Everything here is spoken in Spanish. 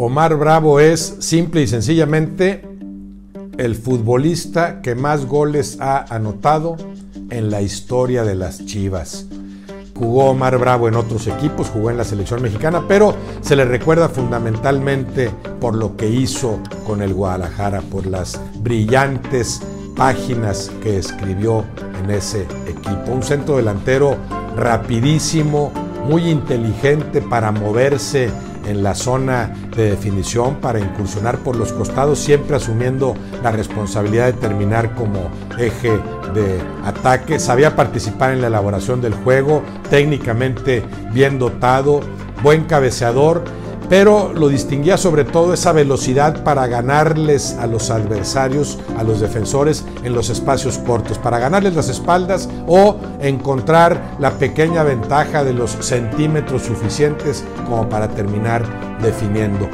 Omar Bravo es, simple y sencillamente, el futbolista que más goles ha anotado en la historia de las Chivas. Jugó Omar Bravo en otros equipos, jugó en la selección mexicana, pero se le recuerda fundamentalmente por lo que hizo con el Guadalajara, por las brillantes páginas que escribió en ese equipo. Un centrodelantero rapidísimo, muy inteligente para moverse en la zona de definición, para incursionar por los costados, siempre asumiendo la responsabilidad de terminar como eje de ataque. Sabía participar en la elaboración del juego, técnicamente bien dotado, buen cabeceador, pero lo distinguía sobre todo esa velocidad para ganarles a los adversarios, a los defensores en los espacios cortos, para ganarles las espaldas o encontrar la pequeña ventaja de los centímetros suficientes como para terminar definiendo.